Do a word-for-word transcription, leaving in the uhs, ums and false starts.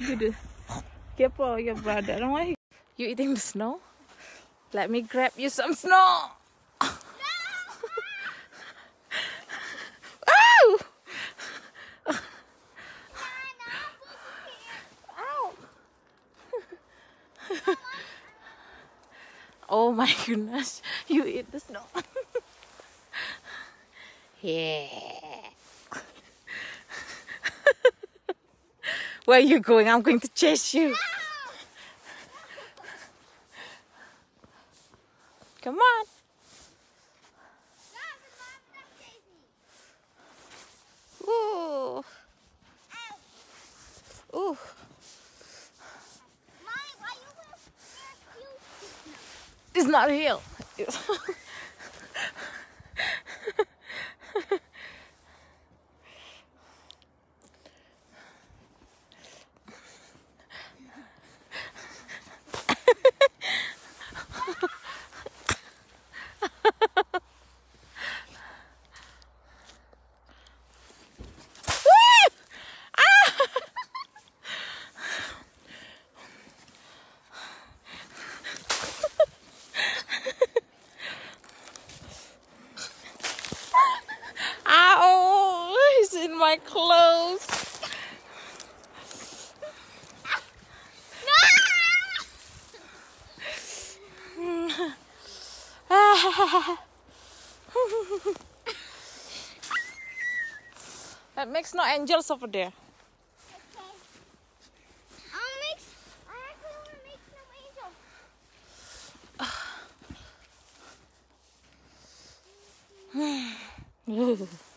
You do. Careful, your brother. Don't worry. You eating the snow? Let me grab you some snow. Oh my goodness, you eat the snow. Yeah. Where are you going? I'm going to chase you. Come on. Ooh. Ooh. It's not real. My clothes. That makes no angels over there. Okay. I'll make, I actually want to make some angels. Mm-hmm.